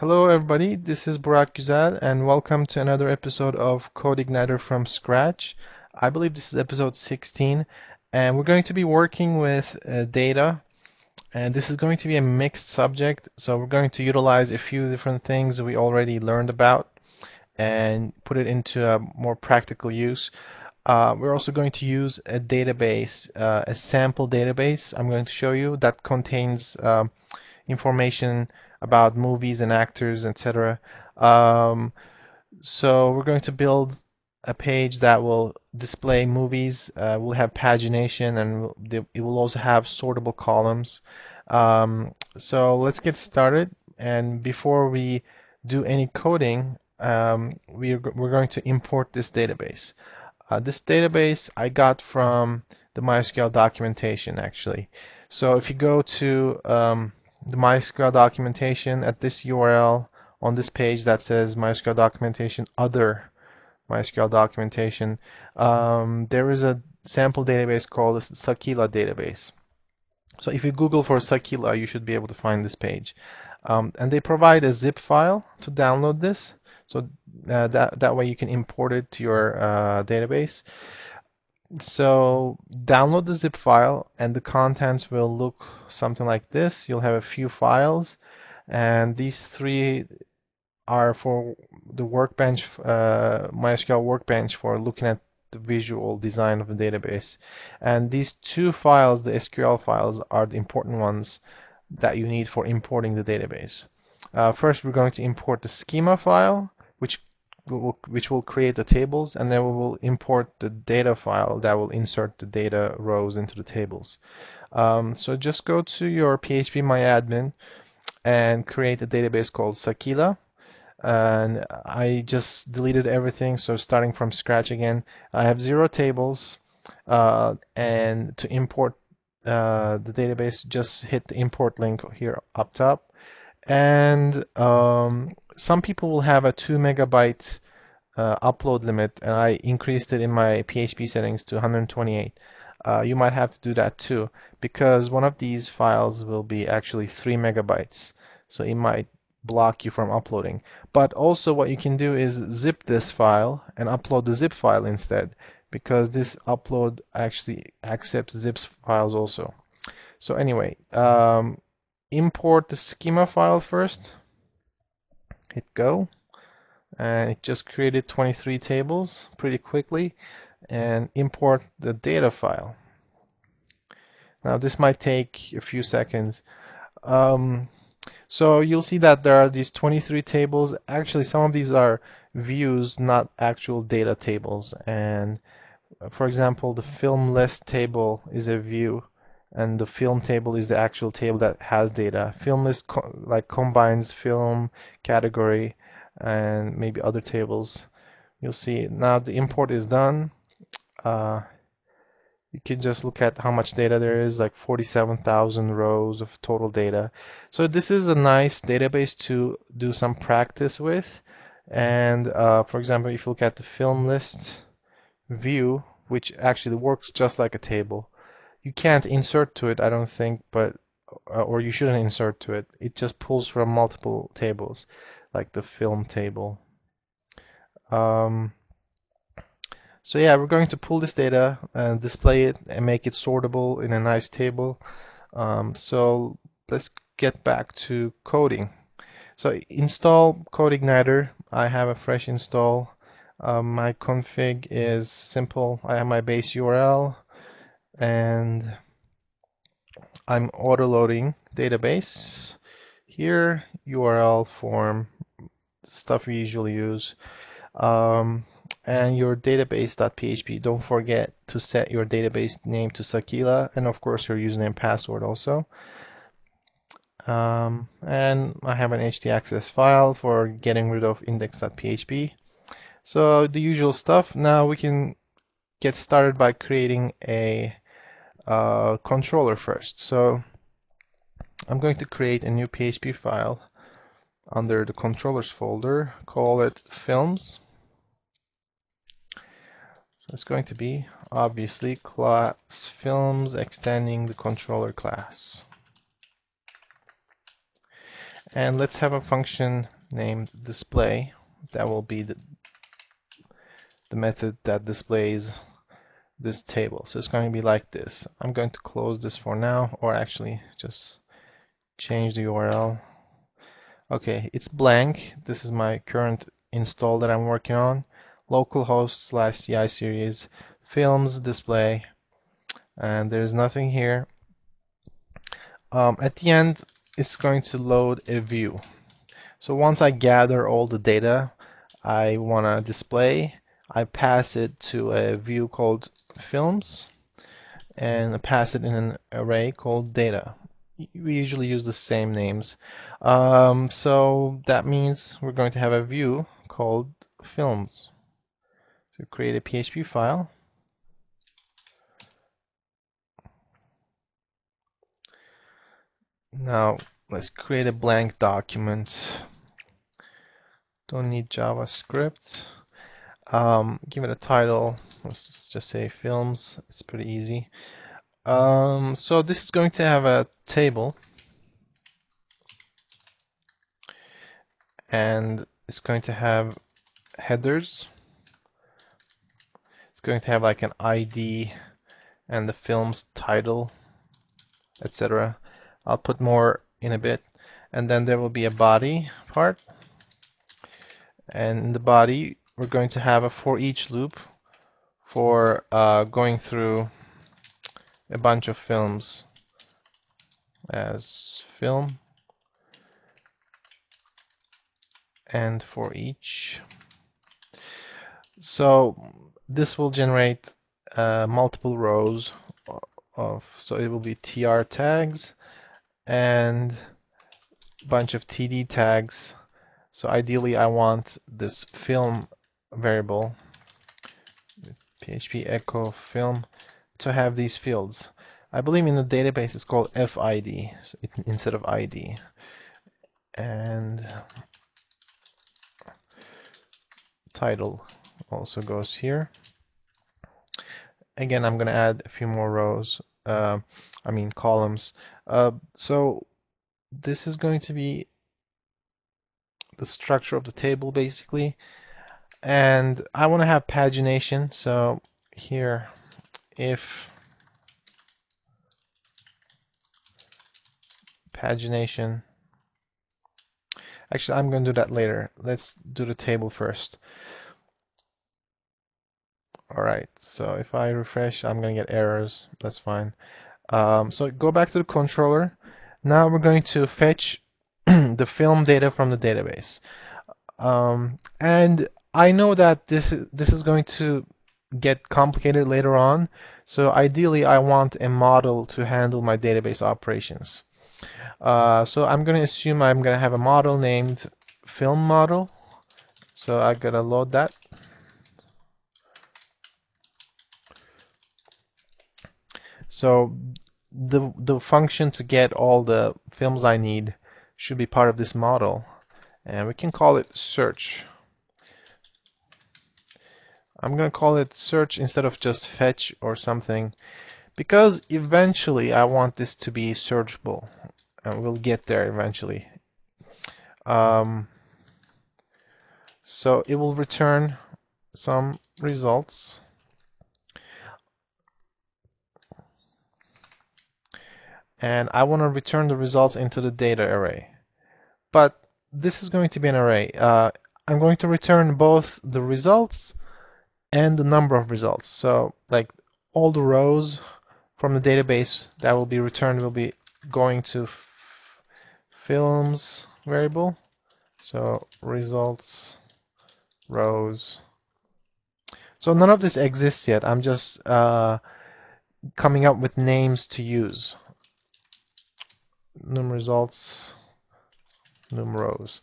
Hello everybody, this is Burak Güzel and welcome to another episode of CodeIgniter from Scratch. I believe this is episode 16 and we're going to be working with data, and this is going to be a mixed subject, so we're going to utilize a few different things we already learned about and put it into a more practical use. We're also going to use a database, a sample database I'm going to show you that contains information about movies and actors, etc. So we're going to build a page that will display movies. We'll have pagination, and it will also have sortable columns. So let's get started. And before we do any coding, we're going to import this database. This database I got from the MySQL documentation, actually. So if you go to the MySQL documentation at this URL on this page that says MySQL documentation, other MySQL documentation, there is a sample database called the Sakila database. So if you Google for Sakila, you should be able to find this page. And they provide a zip file to download this, so that way you can import it to your database. So download the zip file, and the contents will look something like this. You'll have a few files, and these three are for the workbench, MySQL workbench, for looking at the visual design of the database. And these two files, the SQL files, are the important ones that you need for importing the database. First, we're going to import the schema file, which will create the tables, and then we will import the data file that will insert the data rows into the tables. So just go to your phpMyAdmin and create a database called Sakila. And I just deleted everything, so starting from scratch again. I have 0 tables, and to import the database, just hit the import link here up top. And some people will have a 2 MB upload limit, and I increased it in my PHP settings to 128. You might have to do that too, because one of these files will be actually 3 MB, so it might block you from uploading. But also what you can do is zip this file and upload the zip file instead, because this upload actually accepts zip files also. So anyway, import the schema file first, hit go, and it just created 23 tables pretty quickly. And import the data file. Now this might take a few seconds. So you'll see that there are these 23 tables. Actually, some of these are views, not actual data tables. And for example, the film list table is a view, and the film table is the actual table that has data. Film list combines film, category, and maybe other tables. You'll see now the import is done. You can just look at how much data there is, like 47,000 rows of total data. So this is a nice database to do some practice with. And for example, if you look at the film list view, which actually works just like a table. You can't insert to it, I don't think, but or you shouldn't insert to it. It just pulls from multiple tables, like the film table. So yeah, we're going to pull this data and display it and make it sortable in a nice table. So let's get back to coding. So install CodeIgniter. I have a fresh install. My config is simple. I have my base URL. And I'm autoloading database here, URL form, stuff we usually use, and your database.php. Don't forget to set your database name to Sakila, and of course your username and password also. And I have an htaccess file for getting rid of index.php. So the usual stuff. Now we can get started by creating a controller first. So I'm going to create a new PHP file under the controllers folder, call it films. So it's going to be obviously class films extending the controller class. And let's have a function named display. That will be the method that displays this table. So it's going to be like this. I'm going to close this for now, or actually just change the URL. Okay, it's blank. This is my current install that I'm working on. localhost/ci series films display, and there's nothing here. At the end, it's going to load a view. So once I gather all the data I want to display, I pass it to a view called films, and I pass it in an array called data. We usually use the same names. So that means we're going to have a view called films. So create a PHP file. Now let's create a blank document. Don't need JavaScript. Give it a title. Let's just say films. It's pretty easy. So this is going to have a table, and it's going to have headers. It's going to have like an ID and the film's title, etc. I'll put more in a bit, and then there will be a body part, and in the body we're going to have a for each loop for going through a bunch of films as film, and for each. So this will generate multiple rows of, so it will be TR tags and a bunch of TD tags. So ideally I want this film variable, PHP echo film, to have these fields. I believe in the database it's called FID, so instead of ID. And title also goes here. Again, I'm going to add a few more rows, columns. So this is going to be the structure of the table basically. And I want to have pagination, so here if pagination, actually I'm going to do that later. Let's do the table first. Alright, so if I refresh, I'm going to get errors. That's fine. So go back to the controller. Now we're going to fetch the film data from the database. And I know that this is going to get complicated later on, so ideally I want a model to handle my database operations. So I'm going to assume I'm going to have a model named film model, so I gotta load that. So the function to get all the films I need should be part of this model, and we can call it search. I'm going to call it search instead of just fetch or something, because eventually I want this to be searchable, and we'll get there eventually. So it will return some results. And I want to return the results into the data array. But this is going to be an array. I'm going to return both the results and the number of results. So like all the rows from the database that will be returned will be going to films variable. So results, rows. So none of this exists yet. I'm just coming up with names to use. Num results, num rows.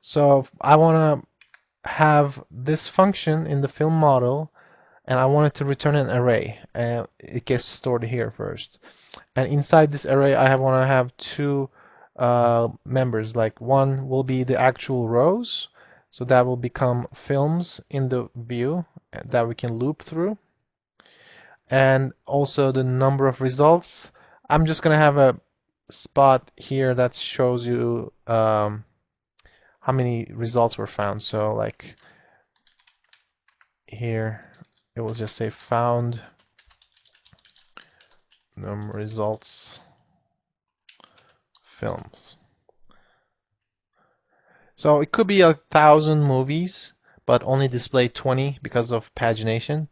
So I want to have this function in the film model, and I want it to return an array, and it gets stored here first. And inside this array I want to have two members, like one will be the actual rows, so that will become films in the view that we can loop through, and also the number of results. I'm just going to have a spot here that shows you how many results were found. So like here it will just say found results films. So it could be 1,000 movies, but only display 20 because of pagination.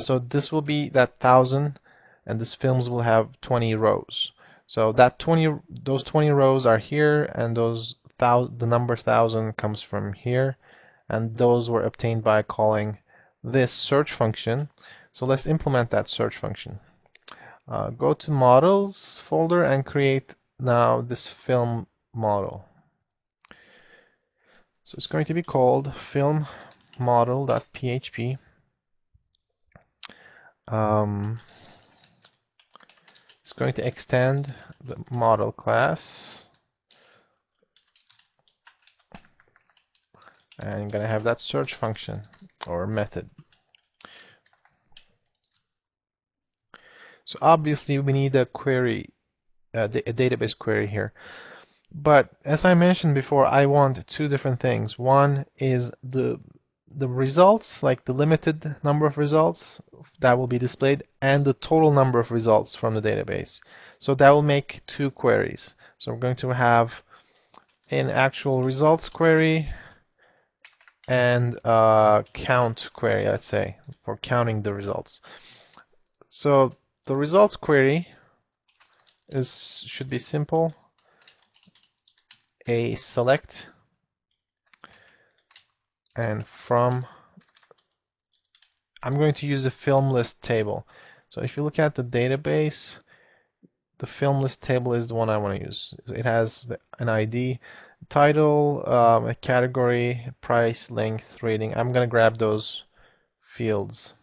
So this will be that 1,000, and this films will have 20 rows. So that 20 rows are here, and those the number 1,000 comes from here, and those were obtained by calling this search function. So let's implement that search function. Go to models folder and create now this film model. So it's going to be called filmmodel.php. It's going to extend the model class, and I'm going to have that search function or method. So obviously we need a query, a database query here. But as I mentioned before, I want two different things. One is the results, like the limited number of results that will be displayed, and the total number of results from the database. So that will make two queries. So we're going to have an actual results query and a count query, let's say, for counting the results. So the results query should be simple. A select, and from I'm going to use the film list table. So if you look at the database, the film list table is the one I want to use. It has an ID, title, a category, price, length, rating. I'm going to grab those fields.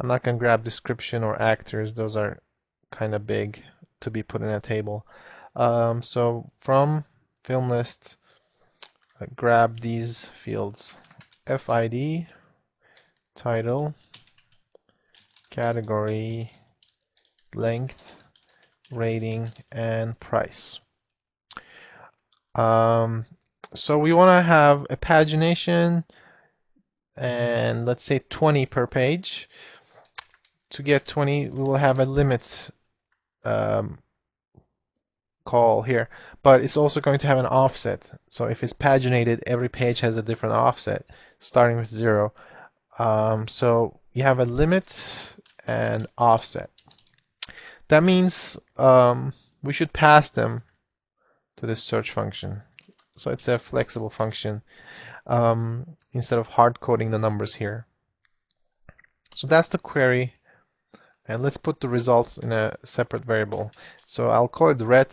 I'm not going to grab description or actors. Those are kind of big to be put in a table. So from film list, grab these fields: FID, title, category, length, rating, and price. So we want to have a pagination, and let's say 20 per page. To get 20, we will have a limit call here, but it's also going to have an offset. So if it's paginated, every page has a different offset starting with 0. So you have a limit and offset. That means we should pass them to this search function. So it's a flexible function instead of hard coding the numbers here. So that's the query. And let's put the results in a separate variable. So I'll call it ret.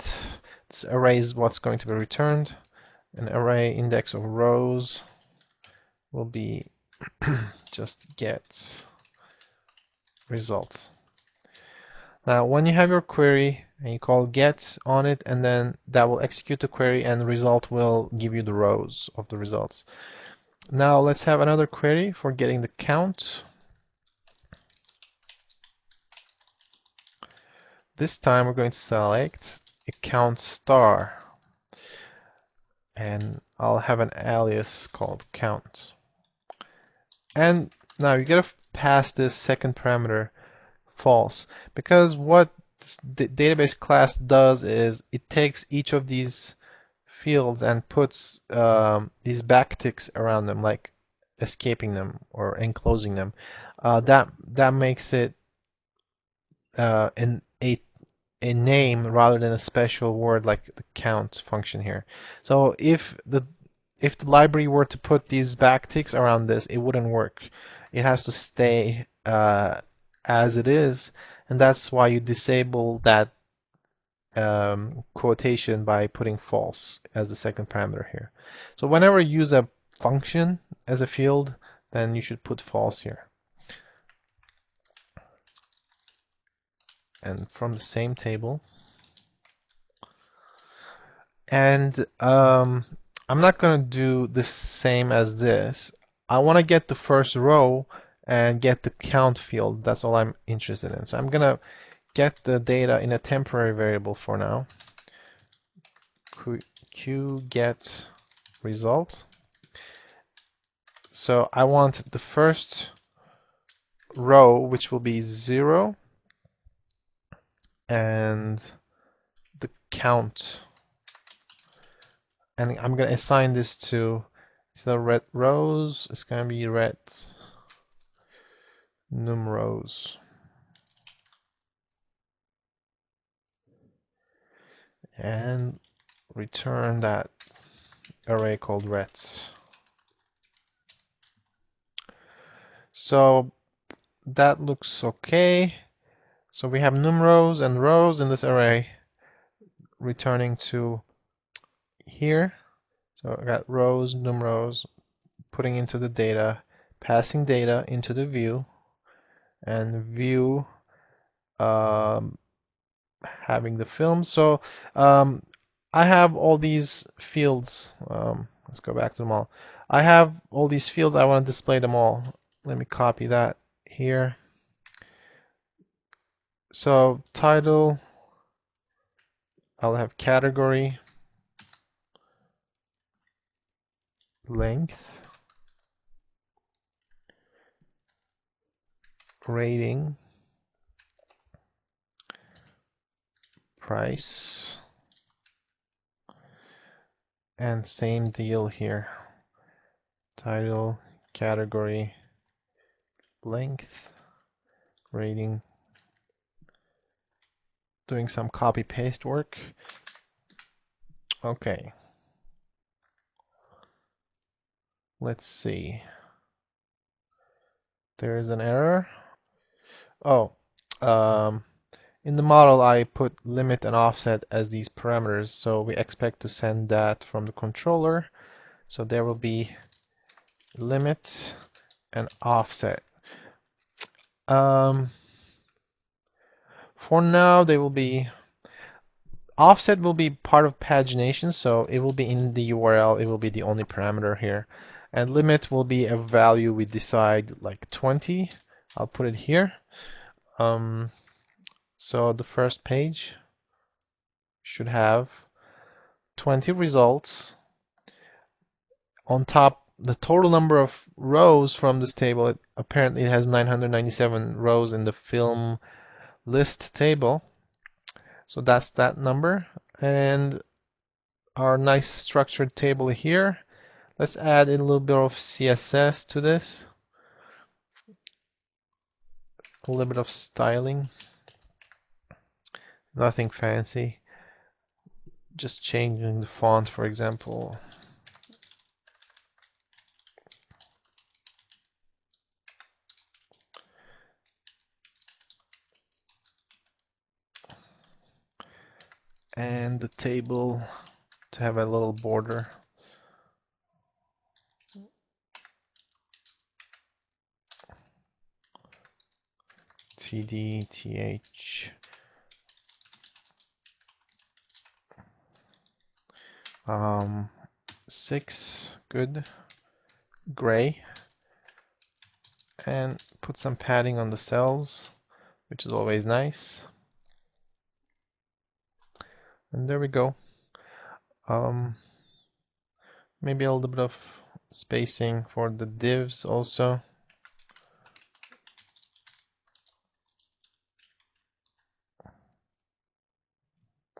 This array is what's going to be returned. An array index of rows will be just get result. Now, when you have your query and you call get on it, and then that will execute the query, and the result will give you the rows of the results. Now, let's have another query for getting the count. This time we're going to select a count star, and I'll have an alias called count. And now you gotta pass this second parameter false, because what the database class does is it takes each of these fields and puts these backticks around them, like escaping them or enclosing them. That makes it a name rather than a special word like the count function here. So if the library were to put these backticks around this, it wouldn't work. It has to stay as it is, and that's why you disable that quotation by putting false as the second parameter here. So whenever you use a function as a field, then you should put false here. And from the same table. And I'm not going to do the same as this. I want to get the first row and get the count field. That's all I'm interested in. So I'm going to get the data in a temporary variable for now. QGet result. So I want the first row, which will be 0, and the count. And I'm going to assign this to, it's not red rows, it's going to be red num rows. And return that array called reds. So that looks okay. So we have num rows and rows in this array returning to here. So I got rows, num rows, putting into the data, passing data into the view, and view having the film. So I have all these fields. Let's go back to them all. I have all these fields. I want to display them all. Let me copy that here. So title, I'll have category, length, rating, price, and same deal here. Title, category, length, rating, doing some copy paste work. Okay, let's see, there's an error. In the model I put limit and offset as these parameters, so we expect to send that from the controller. So there will be limit and offset. For now, they will be, offset will be part of pagination, so it will be in the URL, it will be the only parameter here. And limit will be a value we decide, like 20. I'll put it here. So the first page should have 20 results. On top, the total number of rows from this table, apparently it has 997 rows in the film list table, so that's that number. And our nice structured table here, let's add in a little bit of CSS to this, a little bit of styling, nothing fancy, just changing the font, for example. And the table to have a little border. TD, TH. Six, good, gray. And put some padding on the cells, which is always nice. And there we go. Maybe a little bit of spacing for the divs also.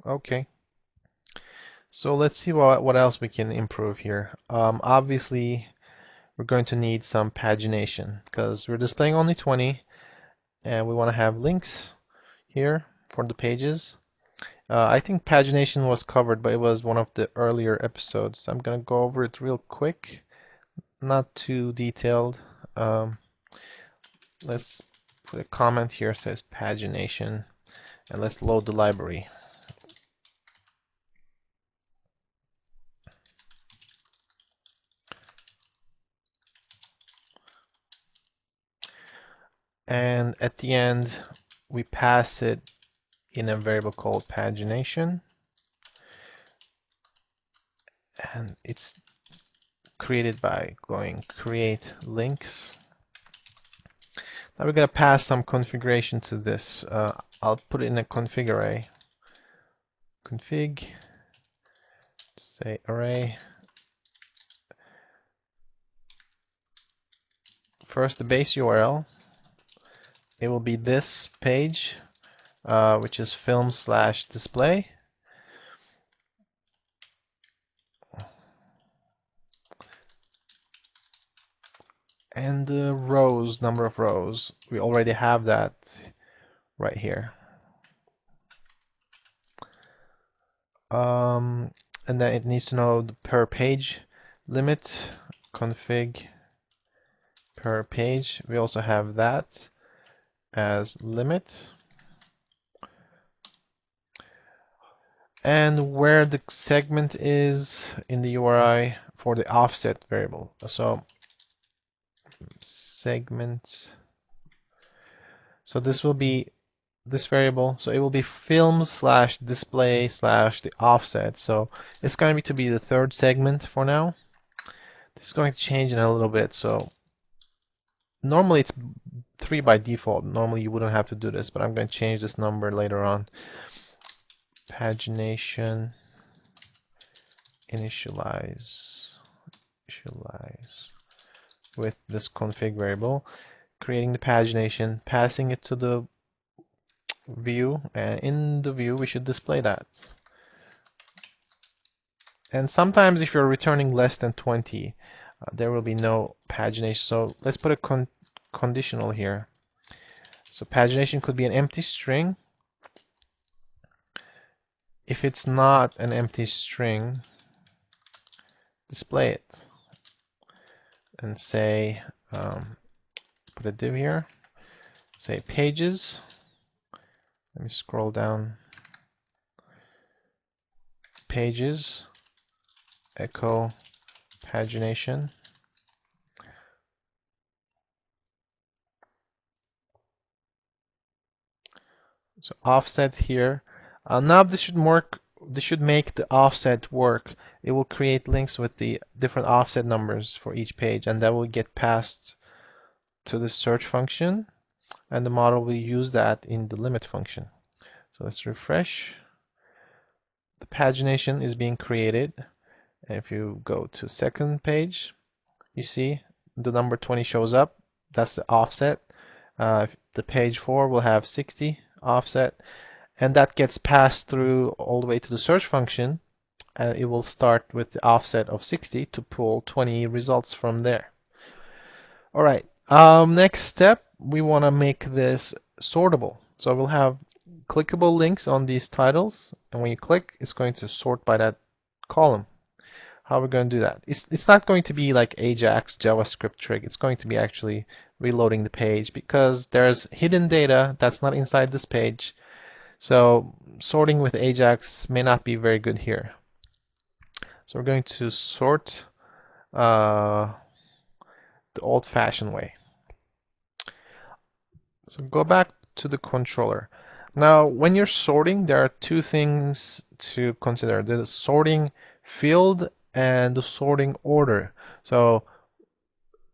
Okay. So let's see what else we can improve here. Obviously, we're going to need some pagination because we're displaying only 20, and we want to have links here for the pages. I think pagination was covered, but it was one of the earlier episodes. So I'm going to go over it real quick, not too detailed. Let's put a comment here that says pagination, and let's load the library. And at the end, we pass it in a variable called pagination, and it's created by going create links. Now we're going to pass some configuration to this. I'll put it in a config array. Config, say array. First, the base URL. It will be this page, which is film/display. And the rows, number of rows, we already have that right here. And then it needs to know the per page limit, config per page. We also have that as limit. And where the segment is in the URI for the offset variable. So segment. So this will be this variable. So it will be film/display/the offset. So it's going to be the third segment for now. This is going to change in a little bit. So normally it's 3 by default. Normally you wouldn't have to do this, but I'm going to change this number later on. Pagination initialize with this config variable, creating the pagination, passing it to the view, and in the view we should display that. And sometimes if you're returning less than 20, there will be no pagination. So let's put a conditional here. So pagination could be an empty string. If it's not an empty string, display it. And say, put a div here, say pages, let me scroll down, pages, echo pagination, so offset here. Now this should work. This should make the offset work. It will create links with the different offset numbers for each page, and that will get passed to the search function, and the model will use that in the limit function. So let's refresh. The pagination is being created, and if you go to second page, you see the number 20 shows up. That's the offset. The page 4 will have 60 offset. And that gets passed through all the way to the search function, and it will start with the offset of 60 to pull 20 results from there. Alright, next step, we want to make this sortable. So we'll have clickable links on these titles, and when you click, it's going to sort by that column. How are we going to do that? It's not going to be like Ajax JavaScript trick. It's going to be actually reloading the page, because there's hidden data that's not inside this page. So sorting with Ajax may not be very good here. So we're going to sort the old-fashioned way. So go back to the controller. Now when you're sorting, there are two things to consider, the sorting field and the sorting order. So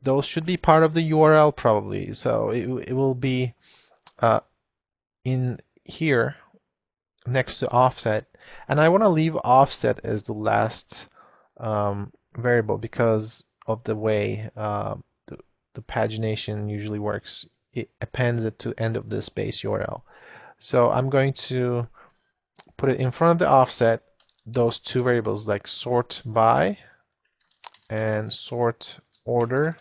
those should be part of the URL probably. So it will be in here next to offset, and I want to leave offset as the last variable because of the way the pagination usually works. It appends it to end of this base URL. So I'm going to put it in front of the offset, those two variables like sort by and sort order.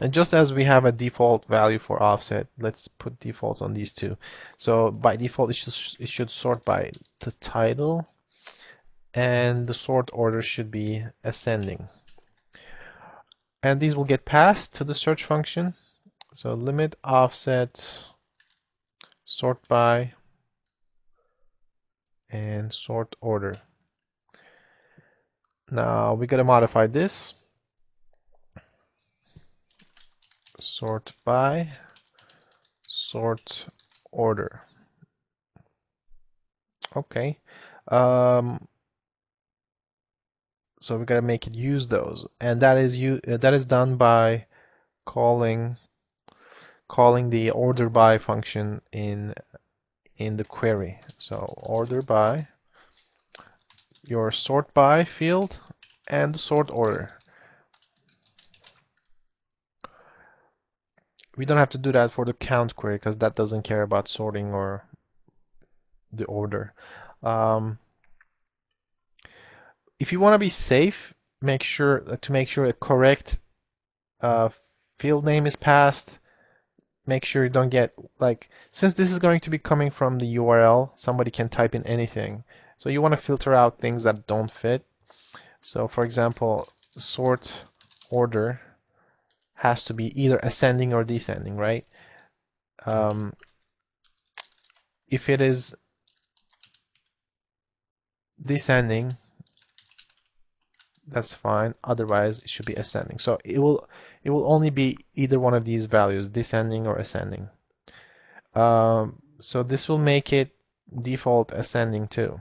And just as we have a default value for offset, let's put defaults on these two. So by default, it should sort by the title, and the sort order should be ascending. And these will get passed to the search function. So limit offset, sort by, and sort order. Now we got to modify this. Sort by, sort order. Okay. So we gotta make it use those, and that is done by calling calling the order by function in the query. So order by your sort by field and the sort order. We don't have to do that for the count query because that doesn't care about sorting or the order. If you want to be safe, make sure a correct field name is passed. Make sure you don't get, like, since this is going to be coming from the URL, somebody can type in anything. So you want to filter out things that don't fit. So for example, sort order has to be either ascending or descending, right? If it is descending, that's fine. Otherwise, it should be ascending. So it will only be either one of these values, descending or ascending. So this will make it default ascending too.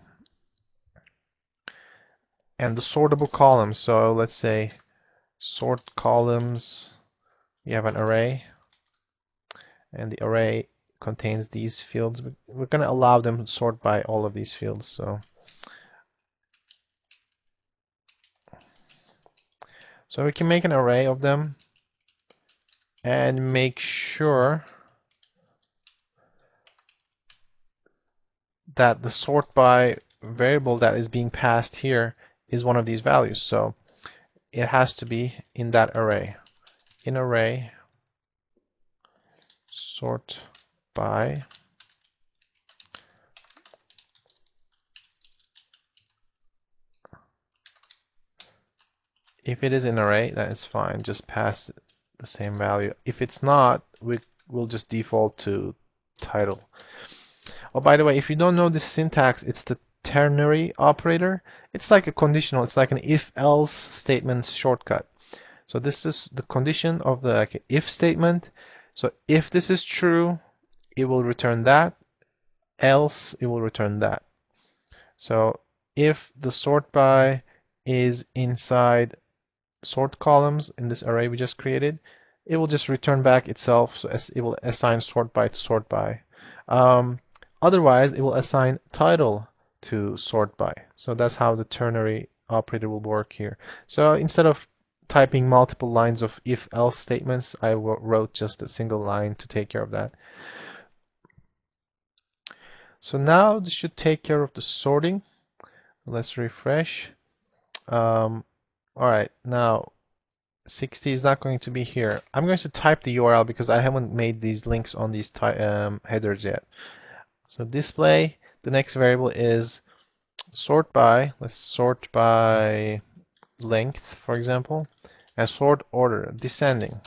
And the sortable columns. So let's say sort columns. You have an array, and the array contains these fields. We're going to allow them to sort by all of these fields. So we can make an array of them and make sure that the sort by variable that is being passed here is one of these values. So it has to be in that array. In array sort by if it is an array, that is fine. Just pass the same value. If it's not, we will just default to title. Oh, by the way, if you don't know the syntax, it's the ternary operator. It's like a conditional. It's like an if-else statement shortcut. So this is the condition of the if statement. So if this is true, it will return that. Else, it will return that. So if the sort by is inside sort columns in this array we just created, it will just return back itself. So it will assign sort by to sort by. Otherwise, it will assign title to sort by. So that's how the ternary operator will work here. So instead of typing multiple lines of if-else statements, I wrote just a single line to take care of that. So now this should take care of the sorting. Let's refresh. All right, now 60 is not going to be here. I'm going to type the URL because I haven't made these links on these headers yet. So display, the next variable is sort by. Let's sort by length, for example, and sort order, descending,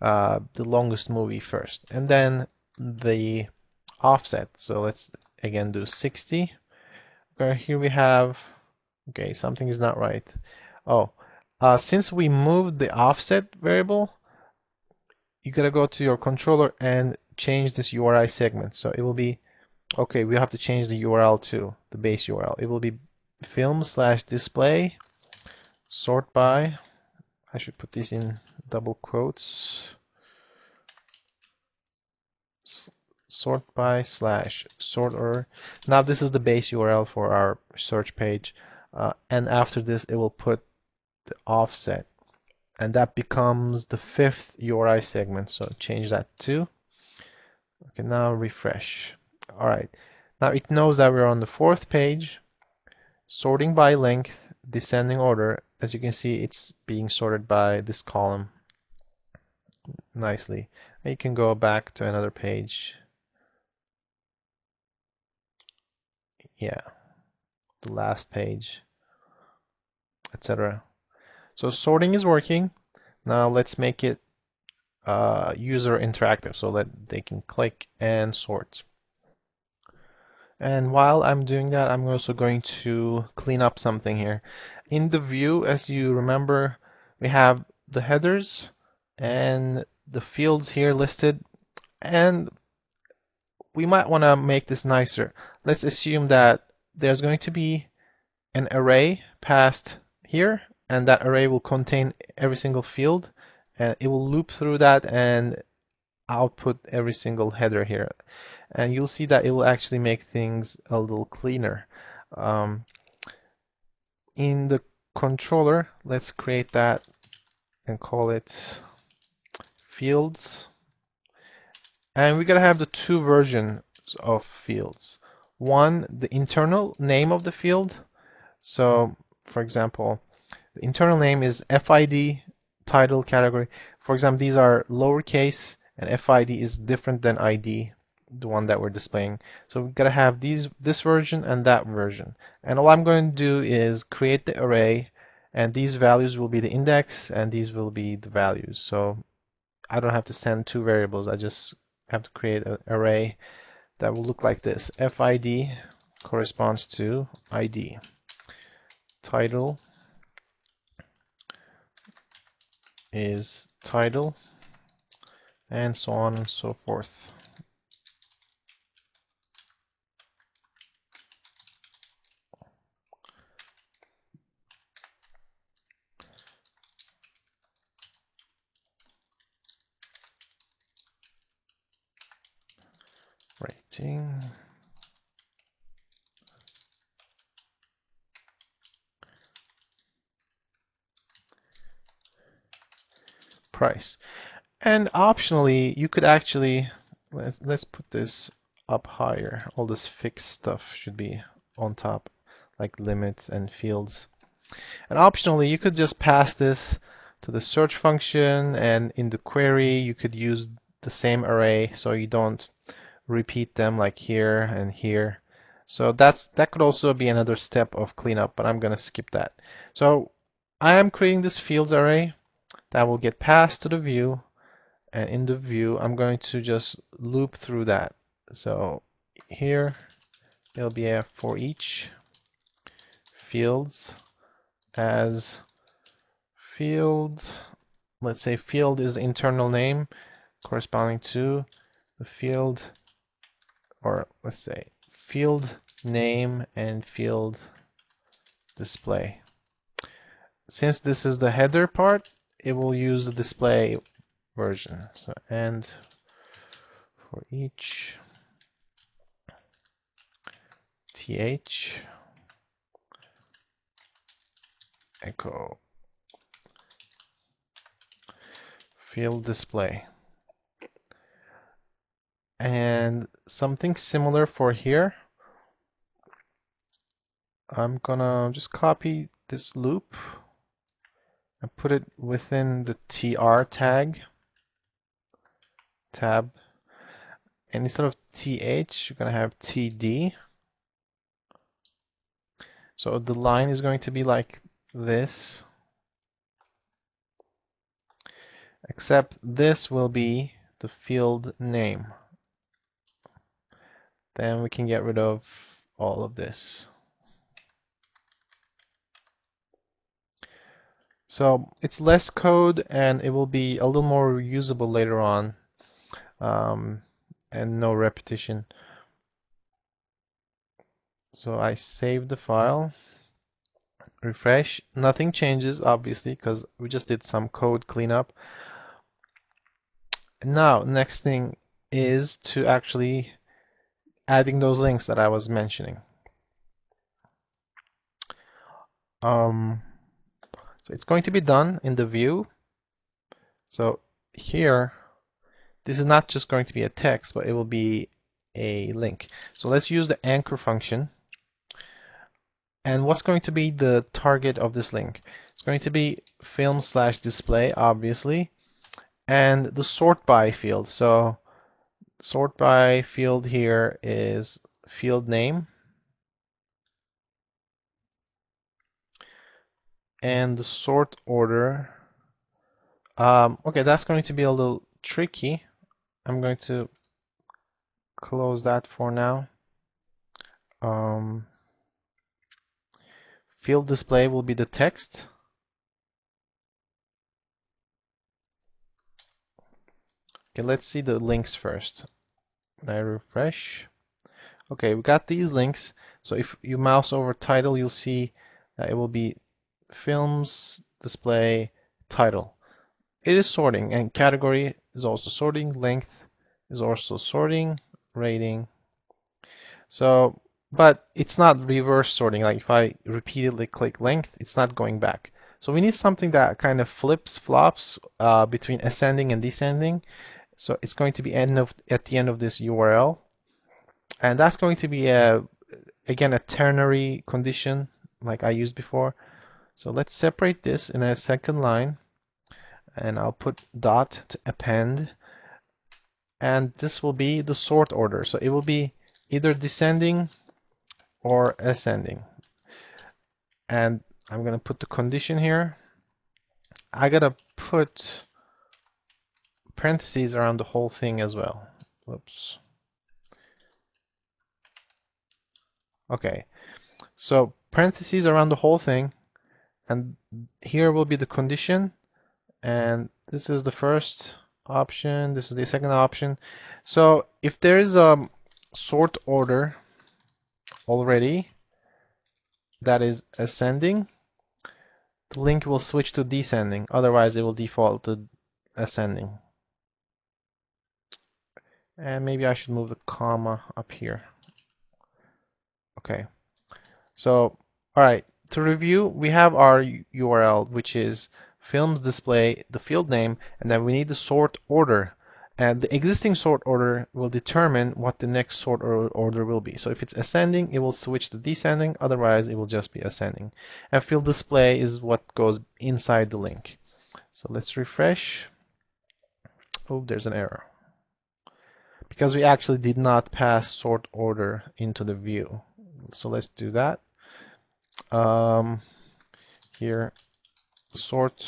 the longest movie first, and then the offset. So let's again do 60. Okay, here we have. Okay, something is not right. Since we moved the offset variable, you gotta go to your controller and change this URI segment. So it will be, okay, we have to change the URL to the base URL. It will be film/display sort by. I should put this in double quotes. Sort by slash sort order. Now this is the base URL for our search page. And after this, it will put the offset, and that becomes the 5th URI segment. So change that too. Okay, now refresh. All right, now it knows that we're on the 4th page, sorting by length, descending order. As you can see, it's being sorted by this column nicely. And you can go back to another page. Yeah. The last page, etc. So sorting is working. Now let's make it user interactive so that they can click and sort. And while I'm doing that, I'm also going to clean up something here. In the view, as you remember, we have the headers and the fields here listed, and we might want to make this nicer. Let's assume that there's going to be an array passed here, and that array will contain every single field, and it will loop through that and output every single header here, and you'll see that it will actually make things a little cleaner. In the controller, let's create that and call it fields, and we're gonna have the two versions of fields. One, the internal name of the field. So for example, the internal name is FID, title, category. For example, these are lowercase, and FID is different than ID, the one that we're displaying. So we've got to have this version and that version. And all I'm going to do is create the array, and these values will be the index, and these will be the values. So I don't have to send two variables. I just have to create an array that will look like this. FID corresponds to ID. Title is title, and so on and so forth. Rating. Price. And optionally, you could actually, let's put this up higher. All this fixed stuff should be on top, like limits and fields. And optionally, you could just pass this to the search function, and in the query, you could use the same array so you don't repeat them like here and here. So that could also be another step of cleanup, but I'm gonna skip that. So I am creating this fields array that will get passed to the view. And in the view, I'm going to just loop through that. So here, it'll be a for each fields as field. Let's say field is the internal name corresponding to the field, or let's say field name and field display. Since this is the header part, it will use the display version. So, and for each th echo field display, and something similar for here. I'm gonna just copy this loop and put it within the tr tag tab, and instead of th, you're going to have td. So the line is going to be like this, except this will be the field name. Then we can get rid of all of this. So it's less code, and it will be a little more reusable later on. And no repetition. So I save the file, refresh, nothing changes obviously because we just did some code cleanup. Now next thing is to actually adding those links that I was mentioning. So it's going to be done in the view. So here, this is not just going to be a text, but it will be a link. So let's use the anchor function. And what's going to be the target of this link? It's going to be film/display, obviously, and the sort by field. So sort by field here is field name. And the sort order, okay, that's going to be a little tricky. I'm going to close that for now. Field display will be the text. Okay, let's see the links first. When I refresh, okay, we got these links. So if you mouse over title, you'll see that it will be films display title. It is sorting, and category is also sorting, length is also sorting, rating. So, but it's not reverse sorting. Like if I repeatedly click length, it's not going back. So we need something that kind of flips, flops between ascending and descending. So it's going to be at the end of this URL. And that's going to be, again, a ternary condition like I used before. So let's separate this in a second line. And I'll put dot to append. And this will be the sort order. So it will be either descending or ascending. And I'm going to put the condition here. I got to put parentheses around the whole thing as well. Oops. Okay. So parentheses around the whole thing. And here will be the condition. And this is the first option. This is the second option. So if there is a sort order already that is ascending, the link will switch to descending. Otherwise, it will default to ascending. And maybe I should move the comma up here. Okay. So, all right. To review, we have our URL, which is films display, the field name, and then we need the sort order. And the existing sort order will determine what the next sort order will be. So if it's ascending, it will switch to descending. Otherwise, it will just be ascending. And field display is what goes inside the link. So let's refresh. Oh, there's an error. Because we actually did not pass sort order into the view. So let's do that. Here, sort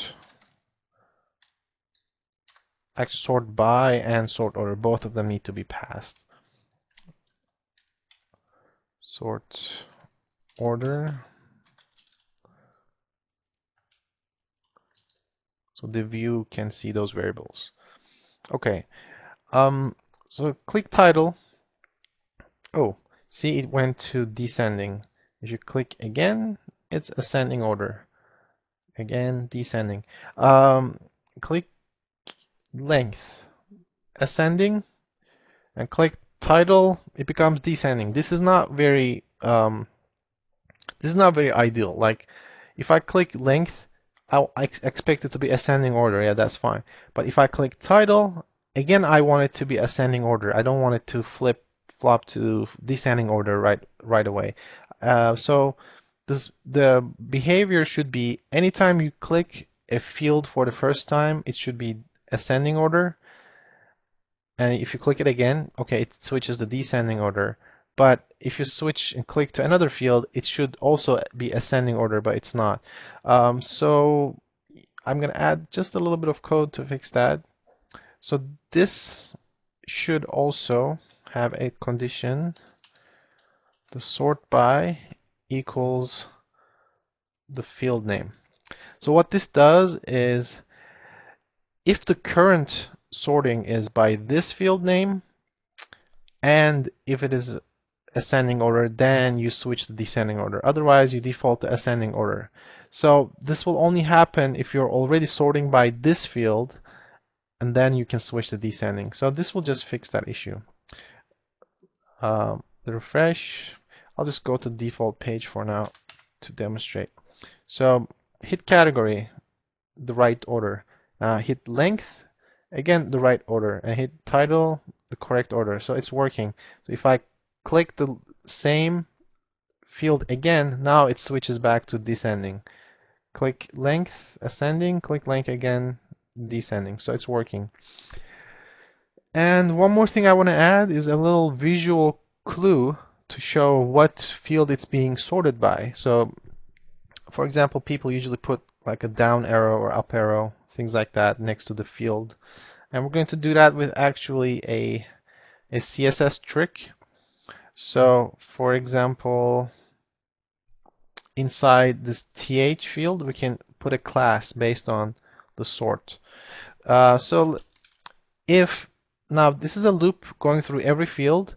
by and sort order, both of them need to be passed. Sort order. So the view can see those variables. Okay. So click title. Oh, see, it went to descending. If you click again, it's ascending order. Again, descending. Click length, ascending, and click title. It becomes descending. This is not very ideal. Like if I click length, I expect it to be ascending order. Yeah, that's fine. But if I click title, again, I want it to be ascending order. I don't want it to flip-flop to descending order right away. So the behavior should be anytime you click a field for the first time, it should be ascending order. And if you click it again, okay, it switches to descending order. But if you switch and click to another field, it should also be ascending order, but it's not. So I'm going to add just a little bit of code to fix that. So this should also have a condition. The sort by equals the field name. So what this does is if the current sorting is by this field name and if it is ascending order, then you switch to descending order. Otherwise, you default to ascending order. So this will only happen if you're already sorting by this field, and then you can switch to descending. So this will just fix that issue. Refresh. I'll just go to default page for now to demonstrate. So hit category, the right order. Hit length, again, the right order. And hit title, the correct order. So it's working. So if I click the same field again, now it switches back to descending. Click length, ascending. Click length again, descending. So it's working. And one more thing I want to add is a little visual clue to show what field it's being sorted by. So, for example, people usually put like a down arrow or up arrow, things like that, next to the field. And we're going to do that with actually a CSS trick. So, for example, inside this th field, we can put a class based on the sort. So, if now this is a loop going through every field.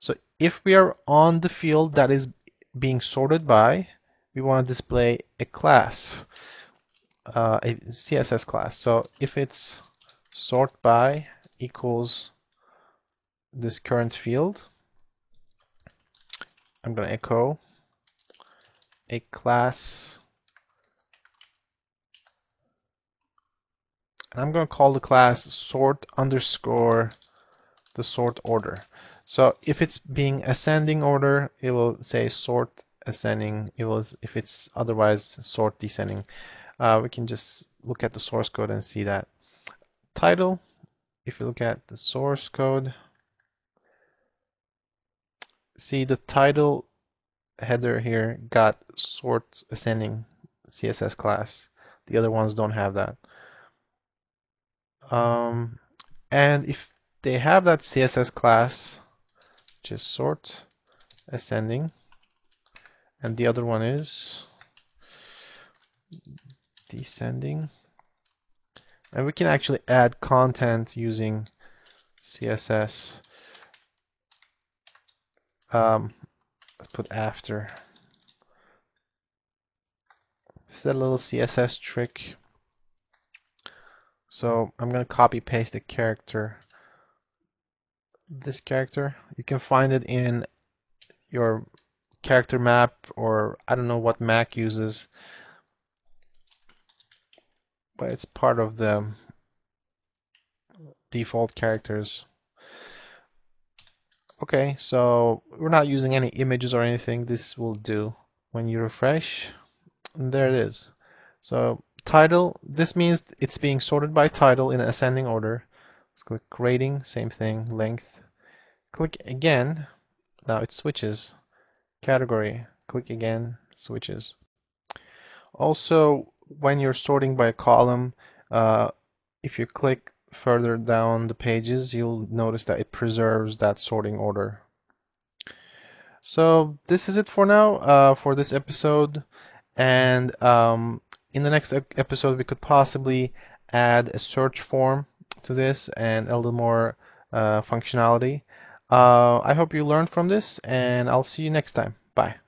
So if we are on the field that is being sorted by, we want to display a class. a CSS class. So if it's sort by equals this current field, I'm going to echo a class, and I'm going to call the class sort underscore the sort order. So if it's being ascending order, it will say sort ascending. It will, if it's otherwise, sort descending. We can just look at the source code and see that. Title, if you look at the source code, see the title header here got sort ascending CSS class. The other ones don't have that. And if they have that CSS class, just sort ascending, and the other one is descending. And we can actually add content using CSS. Let's put after. This is a little CSS trick. So I'm going to copy paste the character. This character, you can find it in your character map, or I don't know what Mac uses, but it's part of the default characters. Okay, so we're not using any images or anything. This will do. When you refresh, there it is. So title, this means it's being sorted by title in ascending order. Let's click rating, same thing, length. Click again, now it switches. Category, click again, switches. Also, when you're sorting by column, if you click further down the pages, you'll notice that it preserves that sorting order. So this is it for now, for this episode. And in the next episode, we could possibly add a search form to this and a little more functionality. I hope you learned from this, and I'll see you next time. Bye.